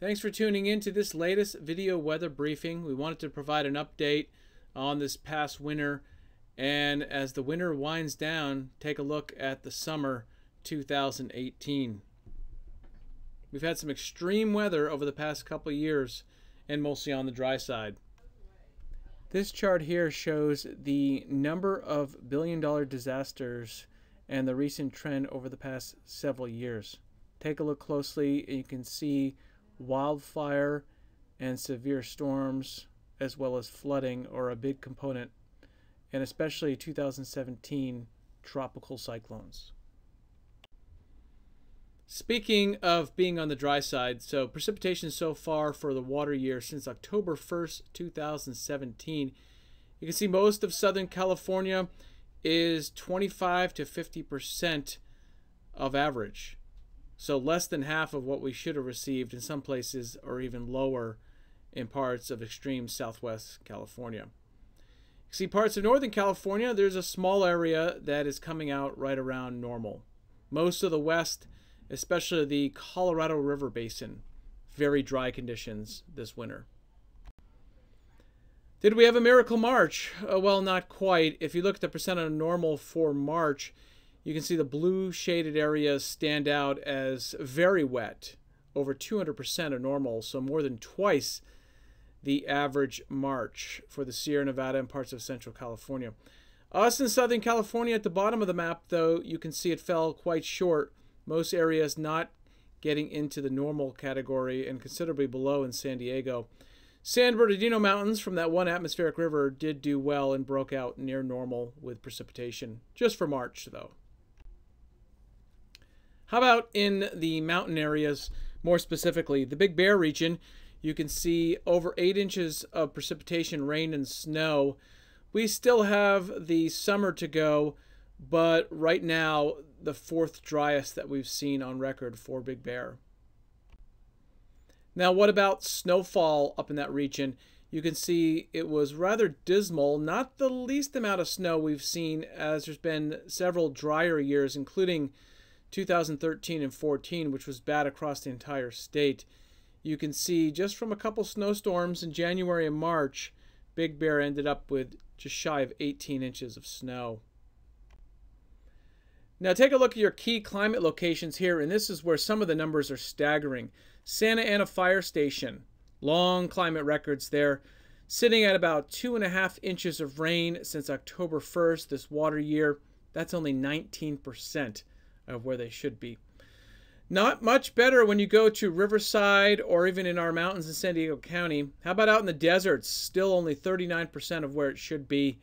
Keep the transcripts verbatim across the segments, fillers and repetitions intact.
Thanks for tuning in to this latest video weather briefing. We wanted to provide an update on this past winter, and as the winter winds down, take a look at the summer two thousand eighteen. We've had some extreme weather over the past couple years, and mostly on the dry side. This chart here shows the number of billion-dollar disasters and the recent trend over the past several years. Take a look closely and you can see wildfire and severe storms as well as flooding are a big component, and especially two thousand seventeen tropical cyclones. Speaking of being on the dry side, so precipitation so far for the water year since October first, two thousand seventeen, you can see most of Southern California is twenty-five to fifty percent of average. So less than half of what we should have received in some places, or even lower in parts of extreme Southwest California. You see parts of Northern California, there's a small area that is coming out right around normal. Most of the West, especially the Colorado River Basin, very dry conditions this winter. Did we have a miracle March? Uh, well, not quite. If you look at the percent of normal for March, you can see the blue shaded areas stand out as very wet, over two hundred percent of normal, so more than twice the average March for the Sierra Nevada and parts of Central California. Us in Southern California at the bottom of the map, though, you can see it fell quite short. Most areas not getting into the normal category and considerably below in San Diego. San Bernardino Mountains from that one atmospheric river did do well and broke out near normal with precipitation, just for March though. How about in the mountain areas, more specifically, the Big Bear region? You can see over eight inches of precipitation, rain, and snow. We still have the summer to go, but right now, the fourth driest that we've seen on record for Big Bear. Now, what about snowfall up in that region? You can see it was rather dismal, not the least amount of snow we've seen, as there's been several drier years, including two thousand thirteen and fourteen, which was bad across the entire state. You can see just from a couple snowstorms in January and March, Big Bear ended up with just shy of eighteen inches of snow. Now take a look at your key climate locations here, and this is where some of the numbers are staggering. Santa Ana Fire Station, long climate records there, sitting at about two and a half inches of rain since October first, this water year. That's only nineteen percent of where they should be. Not much better when you go to Riverside or even in our mountains in San Diego County. How about out in the deserts? Still only thirty-nine percent of where it should be.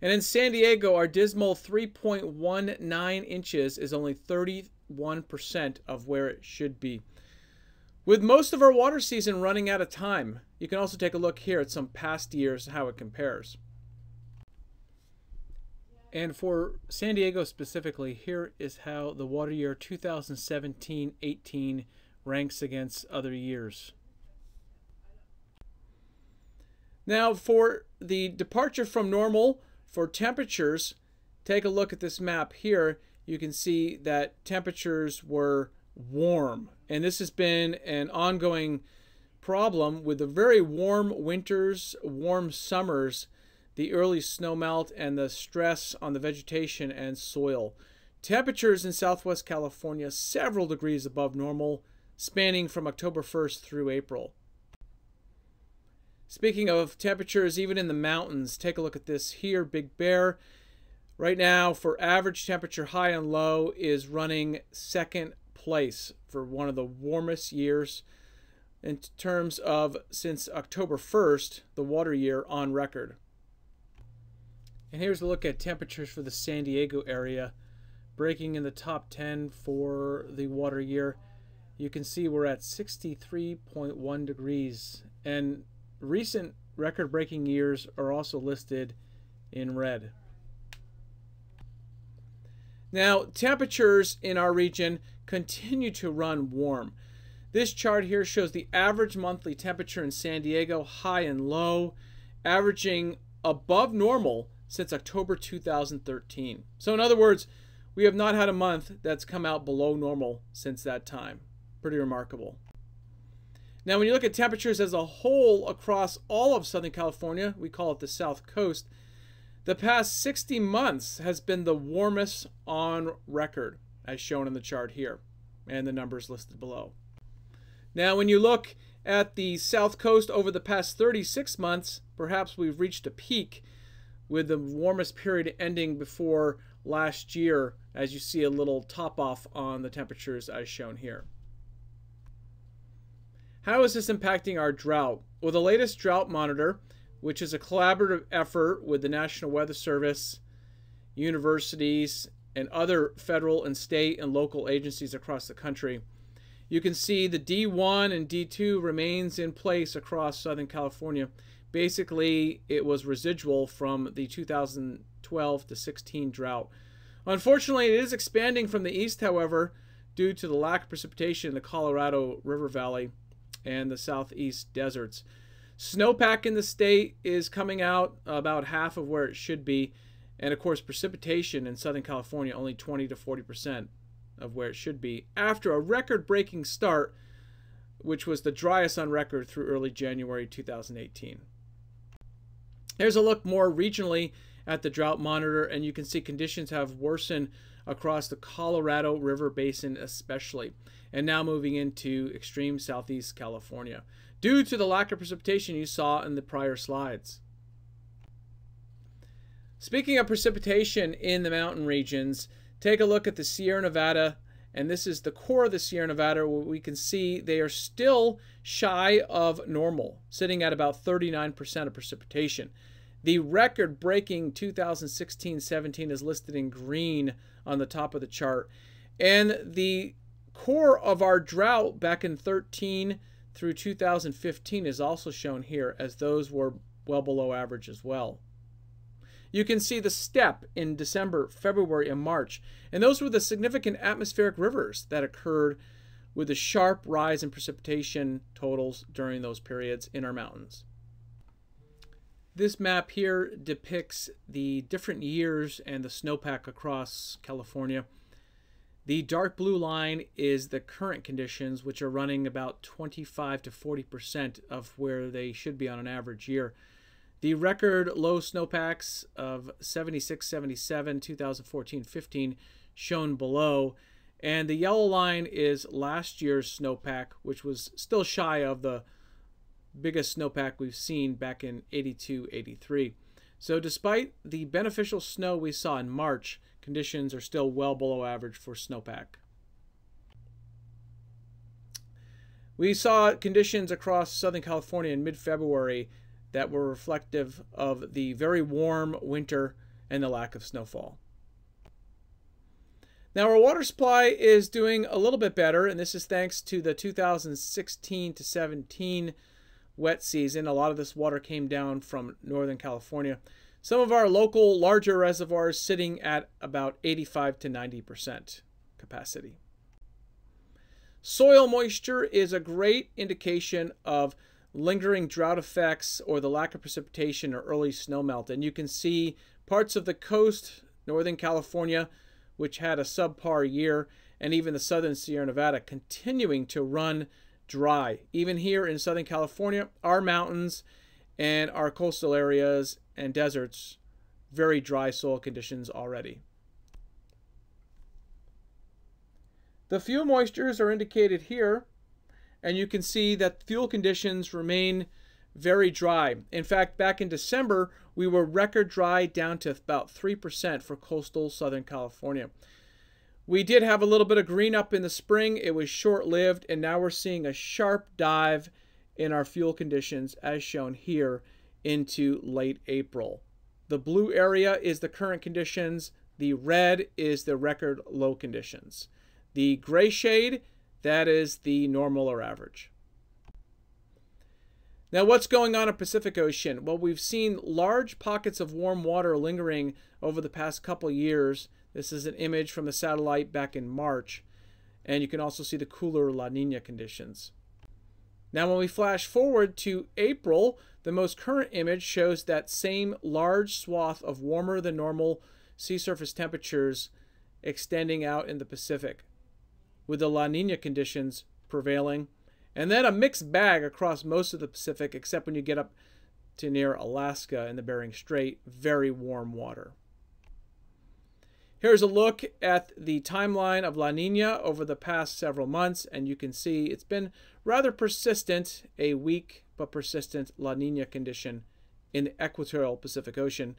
And in San Diego, our dismal three point one nine inches is only thirty-one percent of where it should be. With most of our water season running out of time, you can also take a look here at some past years and how it compares. And for San Diego specifically, here is how the water year two thousand seventeen eighteen ranks against other years. Now for the departure from normal, for temperatures, take a look at this map here. You can see that temperatures were warm, and this has been an ongoing problem with the very warm winters, warm summers, the early snowmelt, and the stress on the vegetation and soil. Temperatures in Southwest California several degrees above normal, spanning from October first through April. Speaking of temperatures, even in the mountains, take a look at this here, Big Bear. Right now, for average temperature, high and low is running second place for one of the warmest years in terms of since October first, the water year on record. And here's a look at temperatures for the San Diego area, breaking in the top ten for the water year. You can see we're at sixty-three point one degrees, and recent record-breaking years are also listed in red. Now, temperatures in our region continue to run warm. This chart here shows the average monthly temperature in San Diego, high and low, averaging above normal since October two thousand thirteen. So in other words, we have not had a month that's come out below normal since that time. Pretty remarkable. Now, when you look at temperatures as a whole across all of Southern California, we call it the South Coast, the past sixty months has been the warmest on record, as shown in the chart here, and the numbers listed below. Now, when you look at the South Coast over the past thirty-six months, perhaps we've reached a peak, with the warmest period ending before last year, as you see a little top off on the temperatures as shown here. How is this impacting our drought? Well, the latest drought monitor, which is a collaborative effort with the National Weather Service, universities, and other federal and state and local agencies across the country, you can see the D one and D two remains in place across Southern California. Basically, it was residual from the two thousand twelve to sixteen drought. Unfortunately, it is expanding from the east, however, due to the lack of precipitation in the Colorado River Valley and the southeast deserts. Snowpack in the state is coming out about half of where it should be, and of course precipitation in Southern California only twenty to forty percent of where it should be, after a record-breaking start, which was the driest on record through early January two thousand eighteen. Here's a look more regionally at the drought monitor, and you can see conditions have worsened across the Colorado River Basin especially, and now moving into extreme southeast California, due to the lack of precipitation you saw in the prior slides. Speaking of precipitation in the mountain regions, take a look at the Sierra Nevada, and this is the core of the Sierra Nevada, where we can see they are still shy of normal, sitting at about thirty-nine percent of precipitation. The record-breaking two thousand sixteen seventeen is listed in green on the top of the chart. And the core of our drought back in thirteen through two thousand fifteen is also shown here, as those were well below average as well. You can see the steppe in December, February, and March. And those were the significant atmospheric rivers that occurred with a sharp rise in precipitation totals during those periods in our mountains. This map here depicts the different years and the snowpack across California. The dark blue line is the current conditions, which are running about twenty-five to forty percent of where they should be on an average year. The record low snowpacks of seventy-six, seventy-seven, two thousand fourteen, fifteen shown below. And the yellow line is last year's snowpack, which was still shy of the biggest snowpack we've seen back in eighty-two, eighty-three. So despite the beneficial snow we saw in March, conditions are still well below average for snowpack. We saw conditions across Southern California in mid-February that were reflective of the very warm winter and the lack of snowfall. Now, our water supply is doing a little bit better, and this is thanks to the two thousand sixteen to seventeen wet season. A lot of this water came down from Northern California. Some of our local larger reservoirs sitting at about eighty-five to ninety percent capacity. Soil moisture is a great indication of lingering drought effects or the lack of precipitation or early snowmelt. And you can see parts of the coast, Northern California, which had a subpar year, and even the Southern Sierra Nevada continuing to run dry. Even here in Southern California, our mountains and our coastal areas and deserts, very dry soil conditions already. The fuel moistures are indicated here, and you can see that fuel conditions remain very dry. In fact, back in December, we were record dry down to about three percent for coastal Southern California. We did have a little bit of green up in the spring. It was short-lived, and now we're seeing a sharp dive in our fuel conditions, as shown here, into late April. The blue area is the current conditions. The red is the record low conditions. The gray shade, that is the normal or average. Now, what's going on in the Pacific Ocean? Well, we've seen large pockets of warm water lingering over the past couple years. This is an image from the satellite back in March, and you can also see the cooler La Nina conditions. Now, when we flash forward to April, the most current image shows that same large swath of warmer than normal sea surface temperatures extending out in the Pacific, with the La Nina conditions prevailing And then a mixed bag across most of the Pacific, except when you get up to near Alaska and the Bering Strait, very warm water. Here's a look at the timeline of La Nina over the past several months, and you can see it's been rather persistent, a weak but persistent La Nina condition in the equatorial Pacific Ocean,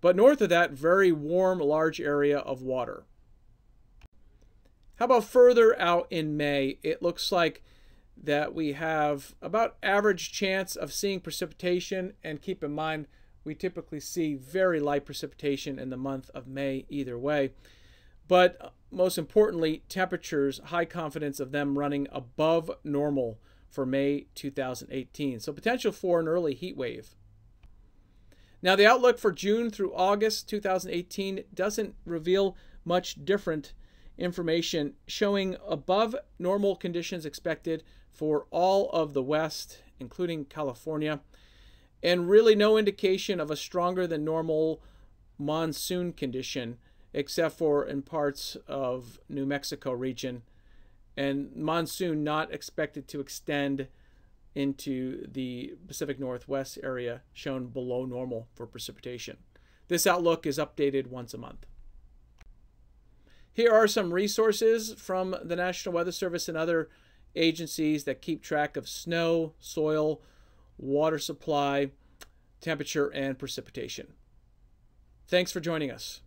but north of that, very warm, large area of water. How about further out in May? It looks like that we have about average chance of seeing precipitation, and keep in mind, we typically see very light precipitation in the month of May either way. But most importantly, temperatures, high confidence of them running above normal for May two thousand eighteen. So potential for an early heat wave. Now the outlook for June through August two thousand eighteen doesn't reveal much different information, showing above normal conditions expected for all of the West, including California. And really no indication of a stronger than normal monsoon condition, except for in parts of New Mexico region. And monsoon not expected to extend into the Pacific Northwest area, shown below normal for precipitation. This outlook is updated once a month. Here are some resources from the National Weather Service and other agencies that keep track of snow, soil, water supply, temperature, and precipitation. Thanks for joining us.